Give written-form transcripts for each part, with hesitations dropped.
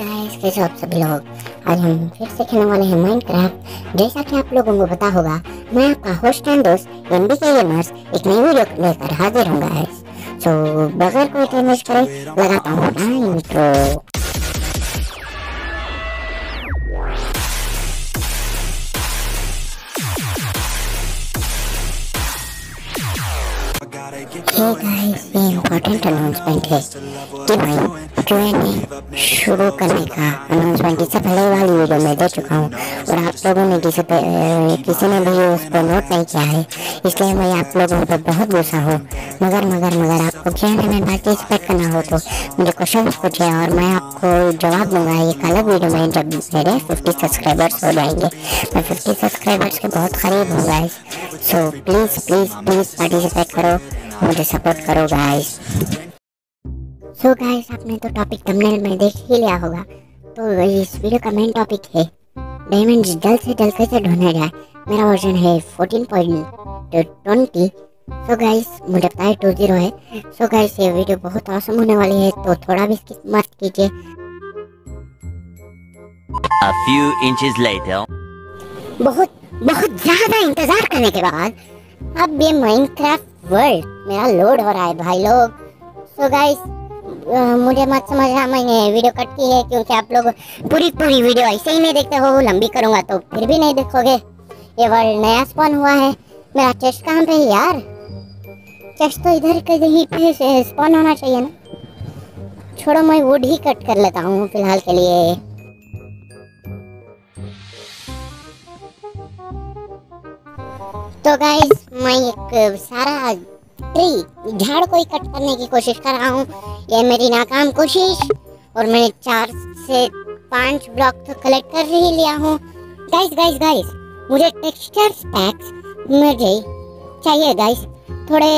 Guys, कैसे हो आप सभी लोग। आज हम फिर से खेलने वाले हैं माइनक्राफ्ट। जैसा कि आप लोगों को पता होगा, मैं आपका होस्ट एंड दोस्त एनबीके गेमर्स एक नई वीडियो लेकर हाजिर हूँ गाइस। सो बगैर कोई टाइम वेस्ट करे लगाता हूँ इंट्रो। हे गाइस, ये इम्पोर्टेंट अनाउंसमेंट है कि भाई ट्रेनिंग शुरू करने का अनाउंसमेंट इससे पहले वाली वीडियो में दे चुका हूँ, और आप लोगों ने किसी ने भी उस पर नोट नहीं किया है, इसलिए मैं आप लोगों पर बहुत गुस्सा हूँ। मगर आपको चैनल में पार्टिसिपेट करना हो तो मुझे क्वेश्चन पूछे और मैं आपको जवाब दूँगा एक अलग वीडियो में, जब मेरे 50 सब्सक्राइबर्स हो जाएंगे। मैं 50 सब्सक्राइबर्स के बहुत करीब हूँ गाइस। सो प्लीज़ पार्टिसिपेट करो, मुझे सपोर्ट करो गाइस। सो गाइस, आपने तो टॉपिक थंबनेल में देख ही लिया होगा। तो इस वीडियो का मेन टॉपिक है डायमंड्स जल्द से जल्द कैसे ढूंढा जाए। मेरा वर्जन है 14.20। सो गाइस, मुझे पता है 20 है। सो गाइस, ये वीडियो बहुत ऑसम होने वाली है, तो थोड़ा भी स्किप मत कीजिए। A few inches later. बहुत ज़्यादा इंतज़ार करने के बाद अब ये माइनक्राफ्ट वर्ल्ड मेरा लोड हो रहा है भाई लोग। सो गाइस, मुझे मत समझना मैंने वीडियो कट की है, क्योंकि आप लोग पूरी वीडियो ऐसे ही नहीं देखते हो। लंबी करूँगा तो फिर भी नहीं देखोगे। ये वर्ल्ड नया स्पॉन हुआ है। मेरा चेस्ट कहाँ पे है यार? चेस्ट तो इधर कहीं पे स्पॉन होना चाहिए ना। छोड़ो, मैं वुड ही कट कर लेता हूँ फिलहाल के लिए। तो गाइस, मैं एक सारा ट्री झाड़ को ही कट करने की कोशिश कर रहा हूँ। यह मेरी नाकाम कोशिश, और मैंने 4 से 5 ब्लॉक तो कलेक्ट कर ही लिया हूँ। गाइस, मुझे टेक्सचर्स पैक्स मुझे चाहिए गाइस। थोड़े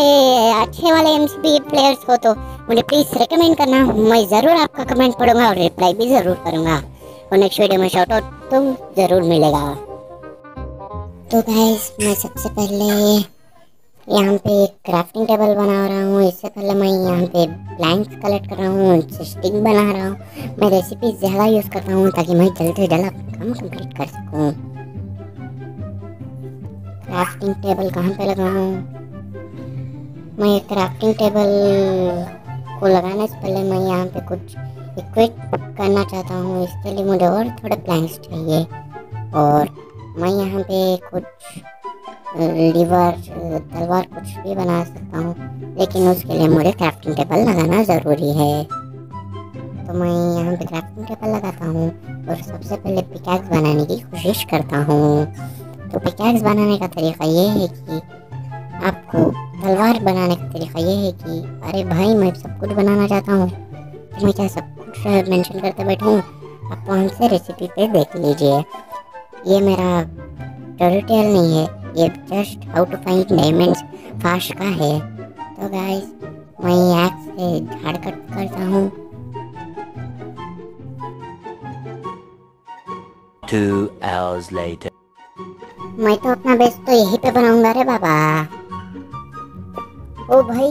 अच्छे वाले एमसीबी प्लेयर्स को तो मुझे प्लीज़ रिकमेंड करना। मैं ज़रूर आपका कमेंट पढ़ूंगा और रिप्लाई भी ज़रूर करूँगा, और नेक्स्ट वीडियो में शॉर्ट आउट तुम ज़रूर मिलेगा। तो गाइस, मैं सबसे पहले यहाँ पे एक क्राफ्टिंग टेबल बना रहा हूँ। इससे पहले मैं यहाँ पे ब्लैंक्स कलेक्ट कर रहा हूँ, उनसे स्टिक बना रहा हूँ। मैं रेसिपी ज़्यादा यूज़ करता हूँ ताकि मैं जल्द से जल्द अपना काम कंप्लीट कर सकूँ। क्राफ्टिंग टेबल कहाँ पे लगाऊँ? मैं क्राफ्टिंग टेबल को लगाने से पहले मैं यहाँ पे कुछ इक्विप करना चाहता हूँ। इसके लिए मुझे और थोड़े ब्लैंक्स चाहिए, और मैं यहाँ पे कुछ लीवर तलवार कुछ भी बना सकता हूँ, लेकिन उसके लिए मुझे क्राफ्टिंग टेबल लगाना ज़रूरी है। तो मैं यहाँ पे क्राफ्टिंग टेबल लगाता हूँ, और सबसे पहले पिकैक्स बनाने की कोशिश करता हूँ। तो पिकैक्स बनाने का तरीका ये है कि आपको तलवार बनाने का तरीका ये है कि अरे भाई, मैं सब कुछ बनाना चाहता हूँ, तो मैं क्या सब कुछ मेंशन करते बैठूँ? आप वहाँ से रेसिपी पे देख लीजिए। ये मेरा ट्यूटोरियल नहीं है, ये just how to find diamonds fast का है। तो गाइस, मैं एक्स से झाड़ कट करता हूँ। 2 hours later. मैं तो अपना बेस तो यहीं पे बनाऊंगा रे बाबा। ओ भाई,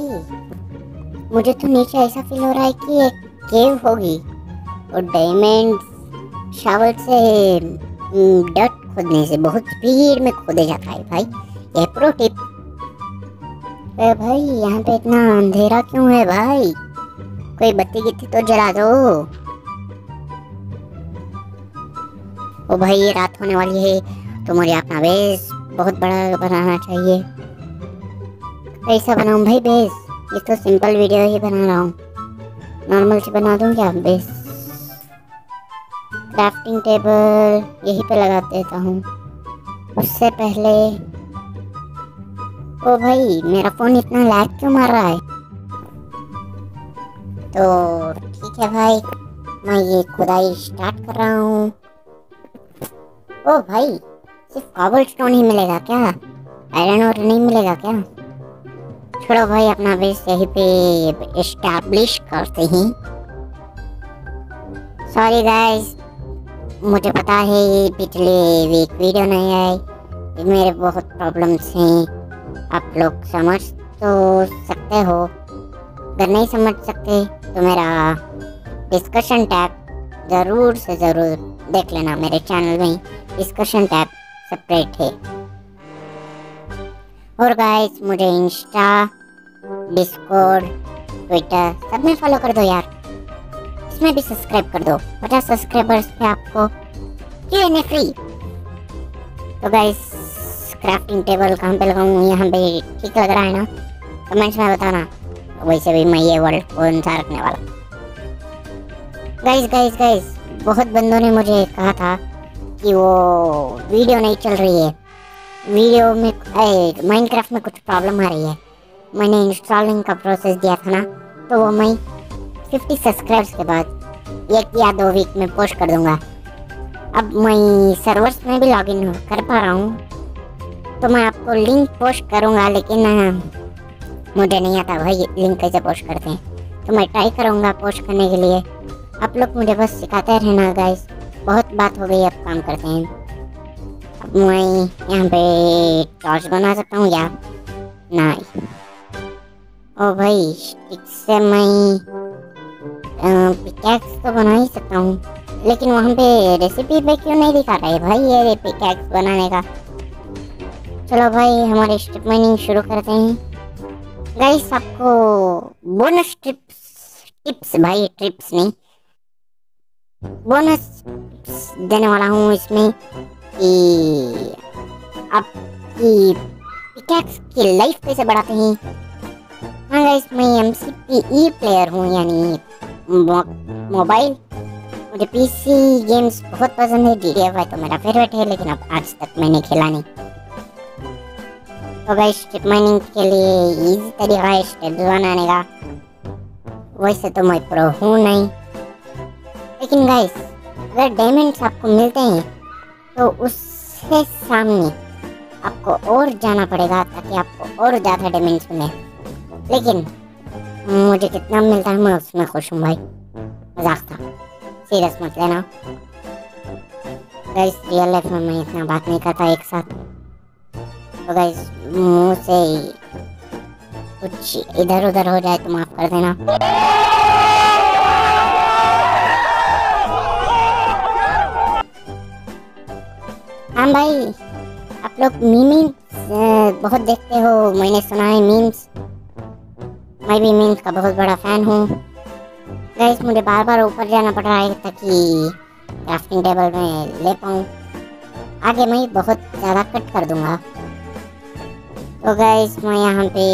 मुझे तो नीचे ऐसा फील हो रहा है कि एक केव होगी, और डायमंड शावल से डट खोदने से बहुत भीड़ में खोदे जाता है भाई। ये प्रो टिप। अरे भाई, यहाँ पे इतना अंधेरा क्यों है भाई? कोई बत्ती गित्ती तो जला दो। ओ भाई, ये रात होने वाली है, तो मुझे अपना बेस बहुत बड़ा बनाना चाहिए। कैसा बनाऊँ भाई बेस? ये तो सिंपल वीडियो ही बना रहा हूँ, नॉर्मल से बना दूँ क्या बेस? क्राफ्टिंग टेबल यहीं पे लगा देता हूँ। उससे पहले ओ भाई, मेरा फ़ोन इतना लैग क्यों मार रहा है? तो ठीक है भाई, मैं ये खुदाई स्टार्ट कर रहा हूँ। ओ भाई, सिर्फ कॉबल स्टोन ही मिलेगा क्या? आयरन और नहीं मिलेगा क्या? छोड़ो भाई, अपना बेस यहीं पे एस्टैब्लिश करते ही। सॉरी गाइस, मुझे पता है ये पिछले वीक वीडियो नहीं आई, मेरे बहुत प्रॉब्लम्स हैं। आप लोग समझ तो सकते हो, अगर नहीं समझ सकते तो मेरा डिस्कशन टैब ज़रूर से ज़रूर देख लेना। मेरे चैनल में डिस्कशन टैब सेपरेट है। और गाइस मुझे इंस्टा, डिस्कॉर्ड, ट्विटर सब में फॉलो कर दो यार, इसमें भी सब्सक्राइब कर दो। 50 सब्सक्राइबर्स पे आपको Q&A फ्री। तो गाइस क्राफ्टिंग टेबल कहाँ पे लगाऊँ, यहाँ पे ठीक लग रहा है ना, कमेंट्स में बताना। वैसे भी मैं ये वर्ल्ड कौन सा रखने वाला। गाइस बहुत बंदों ने मुझे कहा था कि वो वीडियो नहीं चल रही है, वीडियो में माइनक्राफ्ट में कुछ प्रॉब्लम आ रही है। मैंने इंस्टॉलिंग का प्रोसेस दिया था ना, तो वो मैं 50 सब्सक्राइब्स के बाद 1 या 2 वीक में पोस्ट कर दूंगा। अब मैं सर्वर्स में भी लॉगिन कर पा रहा हूँ, तो मैं आपको लिंक पोस्ट करूँगा, लेकिन मुझे नहीं आता भाई लिंक कैसे पोस्ट करते हैं, तो मैं ट्राई करूँगा पोस्ट करने के लिए। आप लोग मुझे बस सिखाते रहना गाइस, बहुत बात हो गई, अब काम करते हैं। अब मैं यहाँ पे टॉर्च बना सकता हूँ या नहीं? ओ भाई स्टिक से मैं पिकैक्स तो बना ही सकता हूँ, लेकिन वहाँ पे रेसिपी पे क्यों नहीं दिखा रहा है भाई ये पिकैक्स बनाने का? चलो भाई हमारे स्ट्रिप माइनिंग शुरू करते हैं। गाइस आपको बोनस टिप्स भाई ट्रिप्स नहीं बोनस देने वाला हूँ इसमें कि आपकी पिकैक्स की लाइफ कैसे बढ़ाते हैं। हाँ गाइस मैं MCPE प्लेयर हूँ, यानी मोबाइल। मुझे PC गेम्स बहुत पसंद है, GTA 5 तो मेरा फेवरेट है, लेकिन अब आज तक मैंने खेला नहीं। तो गाइस स्ट्रिप माइनिंग के लिए इजी तरीका है स्टेप्स बनाने का। वैसे तो मैं प्रो हूँ नहीं, लेकिन गाइस अगर डायमंड्स आपको मिलते हैं तो उससे सामने आपको और जाना पड़ेगा ताकि आपको और ज़्यादा डायमंड्स मिले। लेकिन मुझे कितना मिलता है मैं उसमें खुश हूँ भाई, मजाक था, सीरियस मत लेना। गाइस रियल लाइफ में मैं इतना बात नहीं करता एक साथ, तो गाइस मुँह से कुछ इधर उधर हो जाए तो माफ़ कर देना। हाँ भाई आप लोग मीम्स बहुत देखते हो, मैंने सुना है मीम्स, मैं भी मीम्स का बहुत बड़ा फ़ैन हूँ। गाइस मुझे बार बार ऊपर जाना पड़ रहा है ताकि क्राफ्टिंग टेबल में ले पाऊँ, आगे मैं बहुत ज़्यादा कट कर दूँगा। तो गाइस मैं यहाँ पे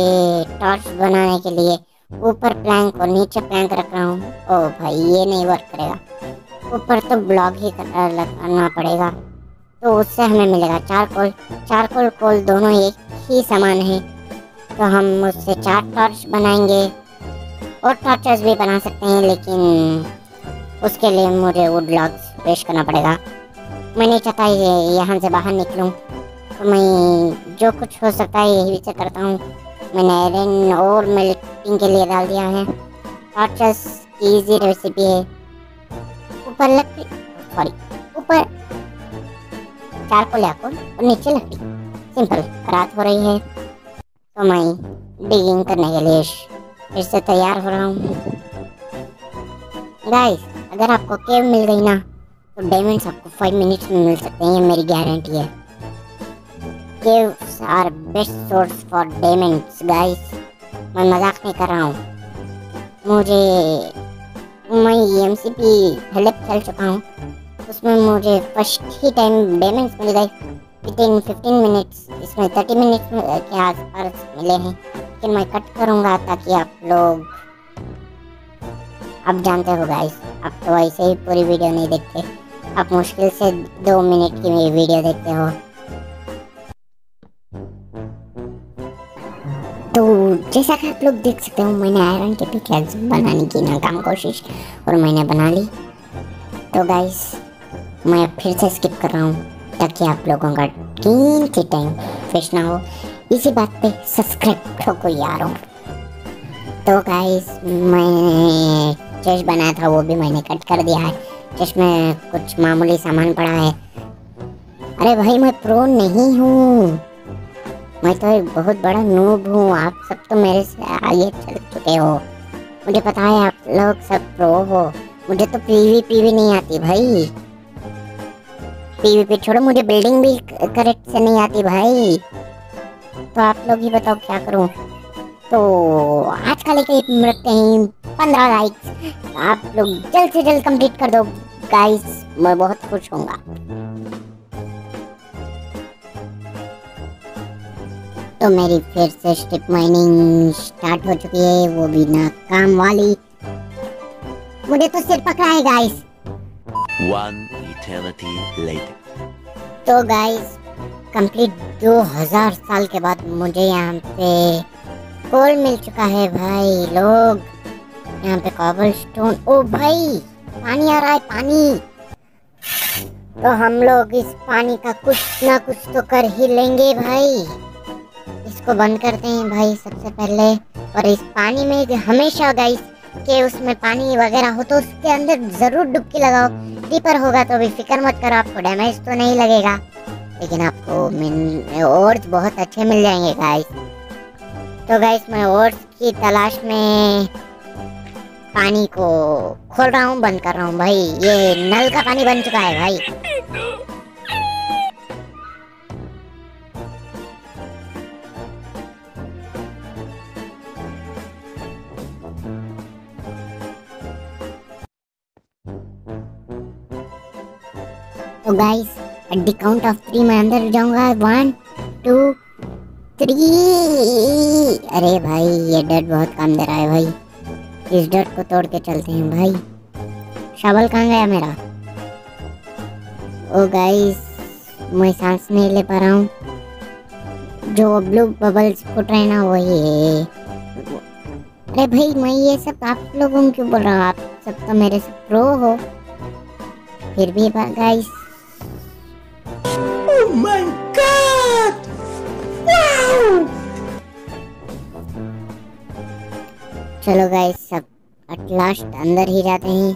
टॉर्च बनाने के लिए ऊपर प्लैंक और नीचे प्लैंक रख रहा हूँ। ओ भाई ये नहीं वर्क करेगा, ऊपर तो ब्लॉक ही करना पड़ेगा, तो उससे हमें मिलेगा चारकोल दोनों एक ही समान है, तो हम उससे 4 टॉर्च बनाएंगे और टॉर्चर्स भी बना सकते हैं, लेकिन उसके लिए मुझे वुड ब्लॉक्स पेस्ट करना पड़ेगा। मैं नहीं चाहता ये यहाँ से बाहर निकलूँ, तो मैं जो कुछ हो सकता है यही से करता हूँ। मैंने आयरन और मेल्टिंग के लिए डाल दिया है। टॉर्चर्स की ईजी रेसिपी है, ऊपर लकड़ी ऊपर चारकोल और नीचे लकड़ी, सिंपल। रात हो रही है तो मैं डिगिंग करने के लिए फिर से तैयार हो रहा हूँ। गाइस अगर आपको केव मिल गई ना तो डायमंड्स आपको 5 मिनट्स में मिल सकते हैं, ये मेरी गारंटी है। Caves are best source for diamonds guys, मैं मजाक नहीं कर रहा हूँ। मैं MCP हेल्प खेल चुका हूँ, उसमें मुझे फर्स्ट ही टाइम डायमंड्स मिल गए विदिन 15 मिनट्स, इसमें 30 मिनट्स के आस पास मिले हैं। लेकिन मैं कट करूँगा ताकि आप लोग आप जानते हो गाइस, आप तो वैसे ही पूरी वीडियो नहीं देखते, आप मुश्किल से 2 मिनट की मेरी वीडियो देखते हो। तो जैसा कि आप लोग देख सकते हो मैंने आयरन के पिकैक्स बनाने की नाकाम कोशिश और मैंने बना ली। तो गाइस मैं फिर से स्किप कर रहा हूँ ताकि आप लोगों का कीमती टाइम वेस्ट ना हो, इसी बात पे सब्सक्राइब ठोको यारों। तो गाइस मैंने चेस बनाया था, वो भी मैंने कट कर दिया है। चेस में कुछ मामूली सामान पड़ा है। अरे भाई मैं प्रो नहीं हूँ, मैं तो एक बहुत बड़ा नूब हूँ, आप सब तो मेरे से आगे चल चुके हो। मुझे पता है आप लोग सब प्रो हो, मुझे तो पीवीपी भी नहीं आती भाई। पीवीपी छोड़ो, मुझे बिल्डिंग भी करेक्ट से नहीं आती भाई। तो आप लोग ही बताओ क्या करूं। तो आज का लेके रखते हैं 15 लाइक्स। आप लोग जल्द से जल्द कंप्लीट कर दो गाइस, मैं बहुत खुश होऊंगा। तो मेरी फिर से स्ट्रिप माइनिंग स्टार्ट हो चुकी है, वो भी नाकाम वाली। मुझे तो सिर पकड़ा है गाइस। तो गाइस कंप्लीट 2000 साल के बाद मुझे यहाँ पे कोल मिल चुका है भाई लोग। यहाँ पे कॉबल स्टोन, ओ भाई पानी आ रहा है पानी। तो हम लोग इस पानी का कुछ ना कुछ तो कर ही लेंगे भाई। इसको बंद करते हैं भाई सबसे पहले। और इस पानी में हमेशा गाइस के उसमें पानी वगैरह हो तो उसके अंदर जरूर डुबकी लगाओ। डीपर होगा तो भी फिक्र मत करो, आपको डैमेज तो नहीं लगेगा, लेकिन आपको ओर्स बहुत अच्छे मिल जाएंगे गाइस। तो गाइस मैं ओर्स की तलाश में पानी को खोल रहा हूँ, बंद कर रहा हूँ भाई। ये नल का पानी बन चुका है भाई। तो guys at the count of 3 मैं अंदर जाऊंगा। 1 2 3। अरे भाई ये डट बहुत काम दे रहा है भाई, इस डट को तोड़ के चलते हैं भाई। शावल कहाँ गया मेरा? ओ गाइस मैं सांस नहीं ले पा रहा हूँ। जो ब्लू बबल्स फुट रहे ना वही है। अरे भाई मैं ये सब आप लोगों को क्यों बोल रहा हूँ, आप सब तो मेरे से प्रो हो। फिर भी गाइस माय गॉड वाओ। चलो गाइस सब एट लास्ट अंदर ही जाते हैं।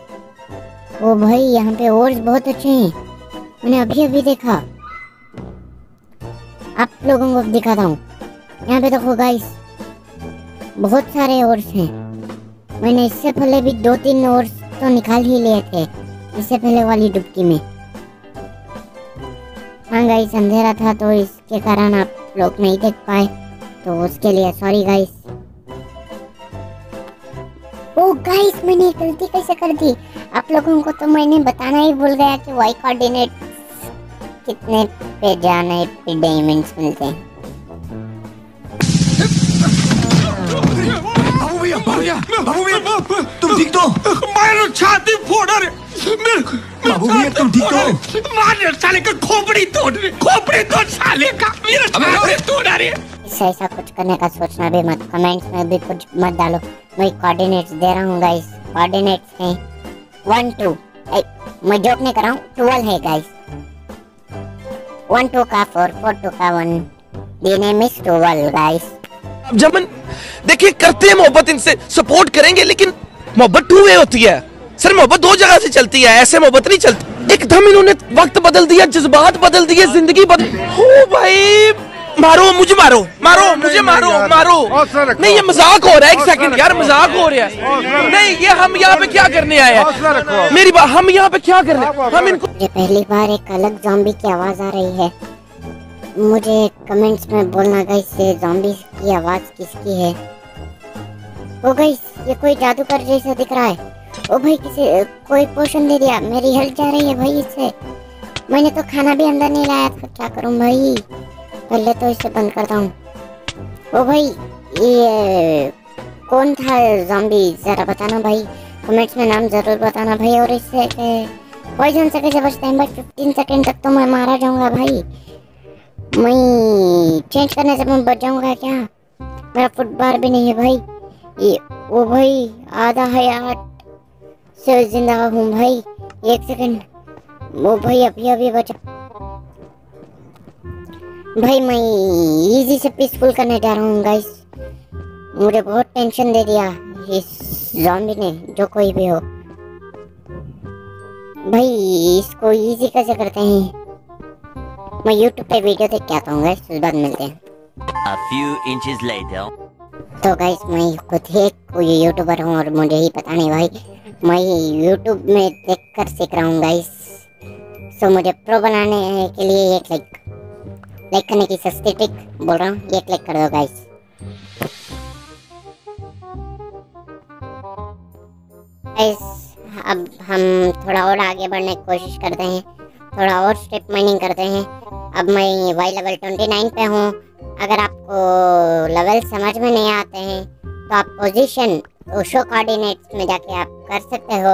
ओ भाई यहाँ पे ओर्स बहुत अच्छे हैं, मैंने अभी अभी देखा। आप लोगों को दिखाता हूँ, यहाँ पे देखो गाइस बहुत सारे ओर्स हैं। मैंने इससे पहले भी 2-3 ओर्स तो निकाल ही लिए थे, इससे पहले वाली डुबकी में। हाँ गाइस अंधेरा था तो इसके कारण आप लोग नहीं देख पाए, तो उसके लिए सॉरी गाइस। ओ गाइस मैंने गलती कैसे कर दी, आप लोगों को तो मैंने बताना ही भूल गया कि वाई कोऑर्डिनेट कितने पे जाने पे डायमेंड्स मिलते हैं। तुम ठीक तो? मेरी छाती फोड़ा रे। बाबू भैया तुम ठीक हो? मार साले का खोपड़ी तोड़ साले का, मेरा खोपड़ी तोड़ा रे। ऐसा कुछ करने का सोचना भी मत, कमेंट्स में भी कुछ मत डालो। मैं कोऑर्डिनेट्स दे रहा हूँ गाइस। कोऑर्डिनेट्स हैं 1 2। मैं जोक नहीं कर रहा हूँ, 12 है गाइस। 1 2 का 4 4 2 का 1 देने में 12 गाइस। अब जमन देखिए करते हैं मोहब्बत, इनसे सपोर्ट करेंगे, लेकिन मोहब्बत 2 वे होती है सर, मोहब्बत 2 जगह से चलती है, ऐसे मोहब्बत नहीं चलती। एकदम इन्होंने वक्त बदल दिया, जज्बात बदल दिए, जिंदगी बदल। हो भाई मारो मुझे, मारो मुझे, मारो। नहीं ये मजाक हो रहा है, एक सेकंड यार मजाक हो रहा है। नहीं ये हम यहाँ पे क्या करने आए हैं, मेरी बात, हम यहाँ पे क्या करने, हम इनको। पहली बार एक अलग ज़ॉम्बी की आवाज आ रही है, मुझे कमेंट्स में बोलना गाइस ये ज़ॉम्बी की आवाज़ किसकी है। ओ गाइस ये कोई जादूगर जैसा दिख रहा है। ओ भाई किसी कोई पोशन दे दिया, मेरी हेल्थ जा रही है भाई इससे। मैंने तो खाना भी अंदर नहीं लाया था, क्या करूं भाई। पहले तो इसे बंद करता हूँ। ओ भाई ये कौन था ज़ॉम्बी, ज़रा बताना भाई, कमेंट्स में नाम ज़रूर बताना भाई। और इससे पॉइजन से कैसे बचते हैं भाई, 15 सेकेंड तक तो मैं मारा जाऊँगा भाई। मैं चेंज करने से मैं बच जाऊंगा क्या? मेरा फुटबार भी नहीं है भाई ये। वो भाई आधा हयात से जिंदा हूँ भाई, 1 सेकंड। वो भाई अभी अभी बचा भाई। मैं इजी से पीसफुल करने जा रहा हूँ गाइस, मुझे बहुत टेंशन दे दिया इस ज़ॉम्बी ने, जो कोई भी हो भाई। इसको इजी कैसे करते हैं, मैं YouTube पे वीडियो देख के आता हूँ गाइस, उस बाद मिलते हैं। A few inches later। तो गाइस मैं खुद ही एक यूट्यूबर हूँ और मुझे ही पता नहीं भाई, मैं YouTube में देख कर सीख रहा हूँ गाइस। सो मुझे प्रो बनाने के लिए ये लाइक करने की सस्ती ट्रिक बोल रहा हूँ, ये क्लिक कर दो गाइस। अब हम थोड़ा और आगे बढ़ने की कोशिश करते हैं, थोड़ा और स्ट्रिप माइनिंग करते हैं। अब मैं वाई लेवल 29 पे हूँ। अगर आपको लेवल समझ में नहीं आते हैं तो आप पोजीशन ओशो कोऑर्डिनेट्स में जाके आप कर सकते हो,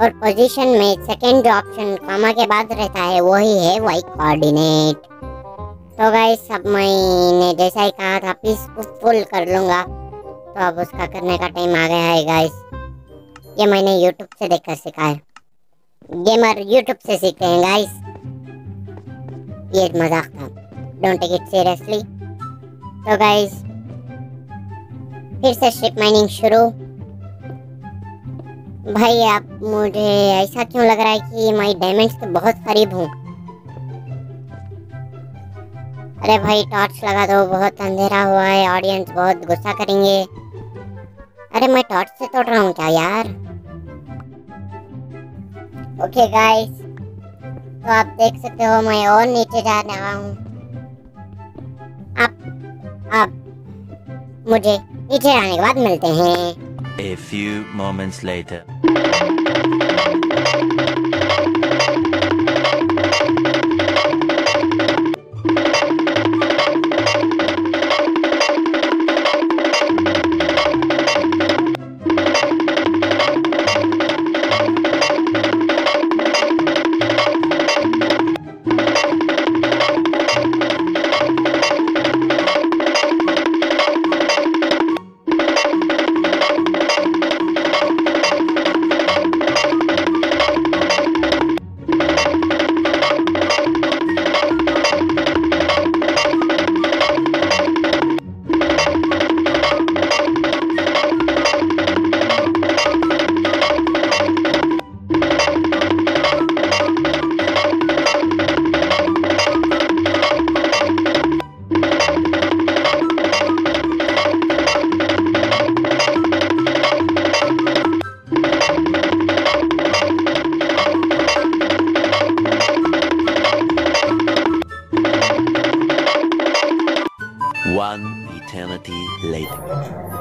और पोजीशन में सेकेंड ऑप्शन कॉमा के बाद रहता है, वही है वाई कोऑर्डिनेट। तो गाइस अब मैंने जैसा ही कहा था पीस को फुल कर लूँगा, तो अब उसका करने का टाइम आ गया है गाइस। ये मैंने YouTube से देखकर सीखा है, गेमर YouTube से सीखते हैं गाइस। ये मजाक था, डोंट टेक इट सीरियसली। तो गाइस फिर से स्ट्रिप माइनिंग शुरू। भाई आप मुझे ऐसा क्यों लग रहा है कि मैं डायमंड्स के बहुत करीब हूँ? अरे भाई टॉर्च लगा दो, बहुत अंधेरा हुआ है, ऑडियंस बहुत गुस्सा करेंगे। अरे मैं टॉर्च से तोड़ रहा हूँ क्या यार? ओके गाइस, तो आप देख सकते हो मैं और नीचे जा रहा हूँ। आप मुझे नीचे आने के बाद मिलते हैं। A few moments later.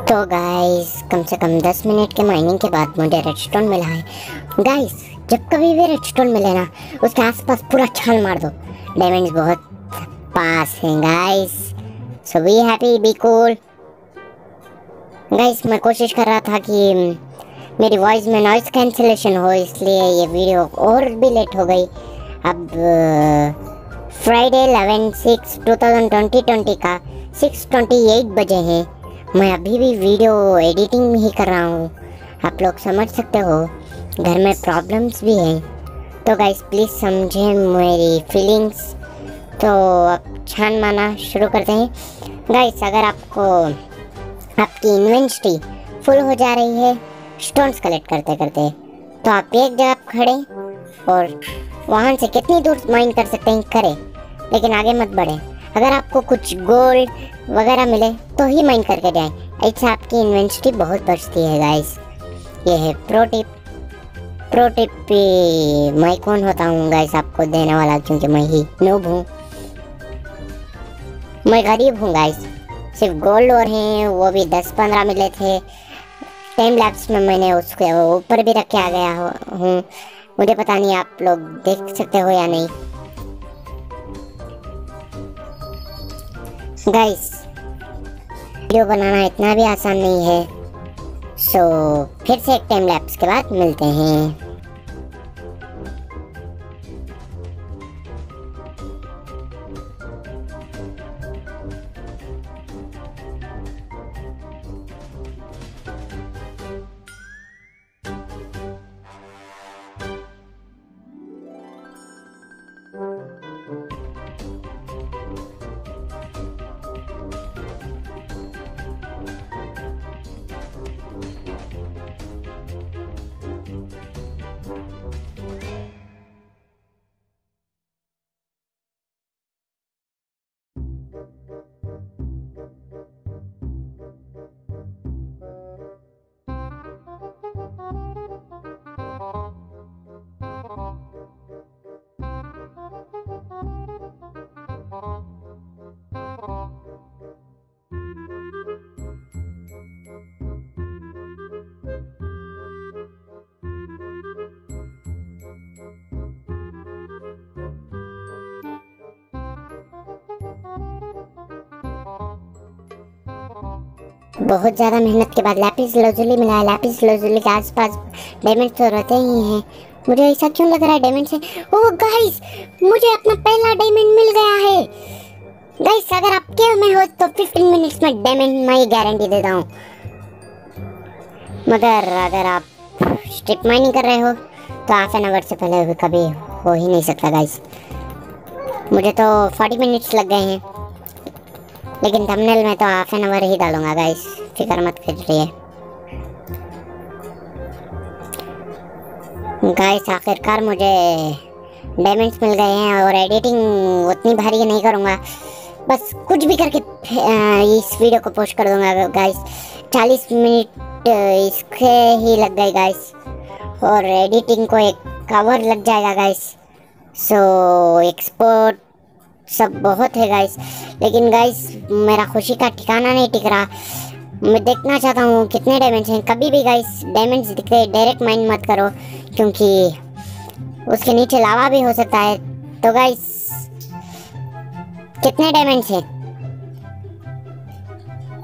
तो गाइस कम से कम 10 मिनट के माइनिंग के बाद मुझे रेडस्टोन मिला है गाइस। जब कभी भी रेडस्टोन मिले ना, उसके आसपास पूरा छाल मार दो। डायमंड्स बहुत पास हैं guys, so be happy be cool. Guys मैं कोशिश कर रहा था कि मेरी वॉइस में नॉइस कैंसिलेशन हो, इसलिए ये वीडियो और भी लेट हो गई। अब फ्राइडे 11/6/2020 का 6:28 बजे हैं। मैं अभी भी वीडियो एडिटिंग ही कर रहा हूँ, आप लोग समझ सकते हो, घर में प्रॉब्लम्स भी हैं। तो गाइस प्लीज़ समझें मेरी फीलिंग्स। तो अब छान माना शुरू करते हैं गाइस। अगर आपको आपकी इन्वेंट्री फुल हो जा रही है स्टोन्स कलेक्ट करते करते, तो आप एक जगह खड़े और वहाँ से कितनी दूर माइन कर सकते हैं करें, लेकिन आगे मत बढ़ें। अगर आपको कुछ गोल्ड वगैरह मिले तो ही माइन करके जाएं, ऐसे आपकी इन्वेंट्री बहुत बचती है गाइस। ये है प्रो टिप। प्रो टिप पे मैं कौन होता हूँ गाइस आपको देने वाला, क्योंकि मैं ही नूब हूँ, मैं गरीब हूँ गाइस। सिर्फ गोल्ड और हैं, वो भी 10-15 मिले थे। टाइम लैप्स में मैंने उसके ऊपर भी रख के आ गया हूँ, मुझे पता नहीं आप लोग देख सकते हो या नहीं गाइस। वीडियो बनाना इतना भी आसान नहीं है। सो फिर से एक टाइम लैप्स के बाद मिलते हैं। बहुत ज़्यादा मेहनत के बाद लैपिस लजुली मिला है। लैपिस लजुली के आसपास डायमंड तो रहते ही हैं। मुझे ऐसा क्यों लग रहा है डायमंड से। ओह गाइस, मुझे अपना पहला डायमंड मिल गया है। गाइस अगर आप के में हो तो 15 मिनट्स में डायमंड मैं गारंटी देता हूँ। मगर अगर आप स्ट्रिप माइनिंग कर रहे हो तो हाफ एन आवर से पहले कभी हो ही नहीं सकता। गाइस मुझे तो 40 मिनट्स लग गए हैं, लेकिन थंबनेल में तो हाफ एन आवर ही डालूंगा। गाइस फिक्र मत करिए। गाइस आखिरकार मुझे डायमंड्स मिल गए हैं और एडिटिंग उतनी भारी नहीं करूंगा, बस कुछ भी करके इस वीडियो को पोस्ट कर दूंगा। गाइस 40 मिनट इसके ही लग गए गाइस, और एडिटिंग को एक आवर लग जाएगा गाइस। सो एक्सपोर्ट सब बहुत है गाइस, लेकिन गाइस मेरा खुशी का ठिकाना नहीं टिक रहा। मैं देखना चाहता हूँ कितने डायमंड्स हैं। कभी भी गाइस डायमंड्स दिखे डायरेक्ट माइन मत करो, क्योंकि उसके नीचे लावा भी हो सकता है। तो गाइस कितने डायमंड्स हैं,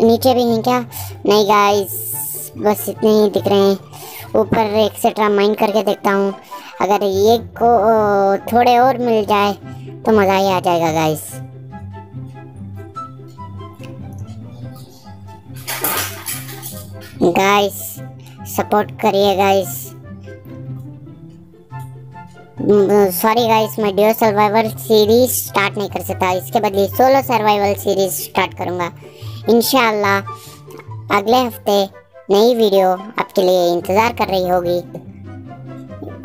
नीचे भी हैं क्या? नहीं गाइस बस इतने ही दिख रहे हैं। ऊपर एक्सेट्रा माइन करके देखता हूँ, अगर ये को थोड़े और मिल जाए तो मज़ा ही आ जाएगा गाइस। गाइस सपोर्ट करिए गाइस। सॉरी गाइस, मैं डियो सर्वाइवल सीरीज स्टार्ट नहीं कर सकता, इसके बदले सोलो सर्वाइवल सीरीज स्टार्ट करूँगा। इंशाल्लाह अगले हफ्ते नई वीडियो आपके लिए इंतज़ार कर रही होगी,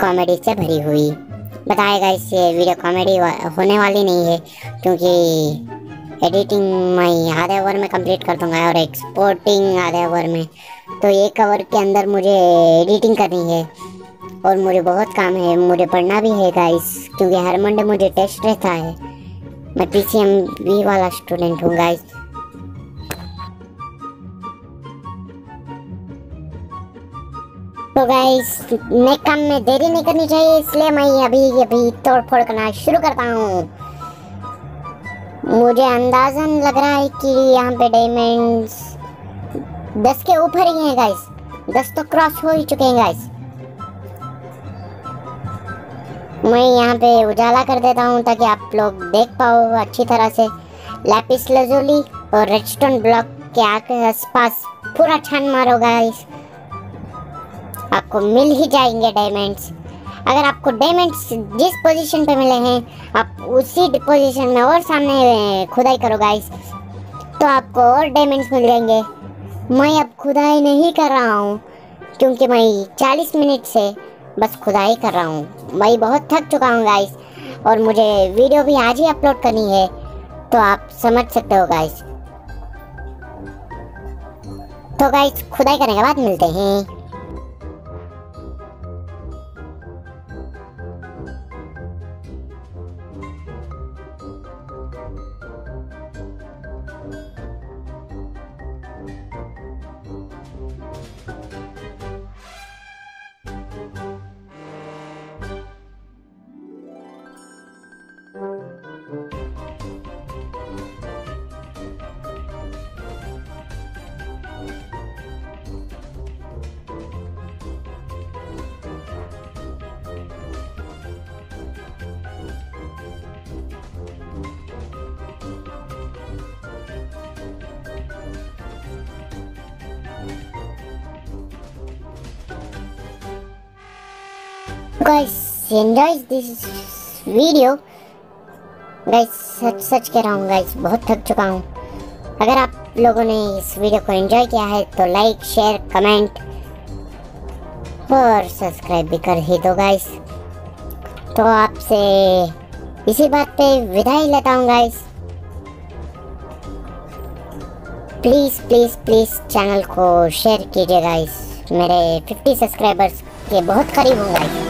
कॉमेडी से भरी हुई। बताया गाइस ये वीडियो कॉमेडी होने वाली नहीं है, क्योंकि एडिटिंग मैं आधे ओवर में कंप्लीट कर दूंगा और एक्सपोर्टिंग आधे ओवर में। तो एक ओवर के अंदर मुझे एडिटिंग करनी है और मुझे बहुत काम है, मुझे पढ़ना भी है गाइस, क्योंकि हर मंडे मुझे टेस्ट रहता है। मैं PCMB वाला स्टूडेंट हूँ गाइस। तो गाइस मैं काम में देरी नहीं करनी चाहिए, इसलिए मैं अभी तोड़ फोड़ करना शुरू करता हूँ। मुझे अंदाजन लग रहा है कि यहाँ पे डायमंड्स 10 के ऊपर ही हैं गाइस। 10 तो क्रॉस हो ही चुके हैं गाइस। मैं यहाँ पे उजाला कर देता हूँ ताकि आप लोग देख पाओ अच्छी तरह से। लैपिस लजोली और रेडस्टोन ब्लॉक के आस पास पूरा छान मारो गाइस, आपको मिल ही जाएंगे डायमंड्स। अगर आपको डायमंड्स जिस पोजीशन पे मिले हैं आप उसी पोजीशन में और सामने खुदाई करो गाइस, तो आपको और डायमंड्स मिल जाएंगे। मैं अब खुदाई नहीं कर रहा हूँ, क्योंकि मैं 40 मिनट से बस खुदाई कर रहा हूँ। मैं बहुत थक चुका हूँ गाइस, और मुझे वीडियो भी आज ही अपलोड करनी है, तो आप समझ सकते हो गाइस। तो गाइस खुदाई करने के बाद मिलते हैं। Guys, enjoy this video. Guys, सच कह रहा हूँ guys, बहुत थक चुका हूँ। अगर आप लोगों ने इस वीडियो को एंजॉय किया है तो लाइक, शेयर, कमेंट और सब्सक्राइब भी कर ही दो guys। तो आपसे इसी बात पे विदाई लेता हूँ guys। Please please please channel को शेयर कीजिए guys, मेरे 50 सब्सक्राइबर्स के बहुत करीब हूँ guys।